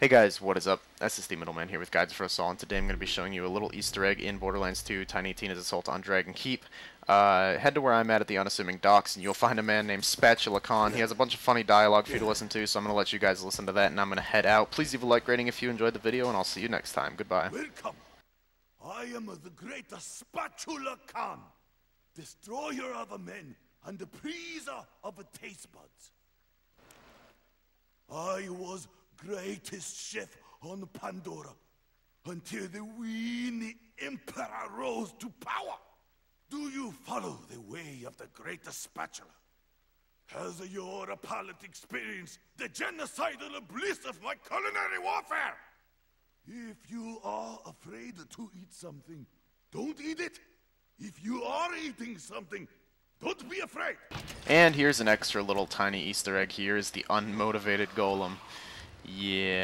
Hey guys, what is up? SSD the Middleman here with Guides for Assault, and today I'm going to be showing you a little Easter egg in Borderlands 2, Tiny Tina's Assault on Dragon Keep. Head to where I'm at the Unassuming Docks, and you'll find a man named Spatula Khan. He has a bunch of funny dialogue for you to listen to, so I'm going to let you guys listen to that, and I'm going to head out. Please leave a like rating if you enjoyed the video, and I'll see you next time. Goodbye. Welcome. I am the great Spatula Khan, destroyer of men and the pleaser of taste buds. I was greatest chef on Pandora until the weenie emperor rose to power. Do you follow the way of the great Spatula? Has your palate experienced the genocidal bliss of my culinary warfare? If you are afraid to eat something, don't eat it. If you are eating something, don't be afraid. And here's an extra little tiny Easter egg. Here is the Unmotivated Golem. Yeah.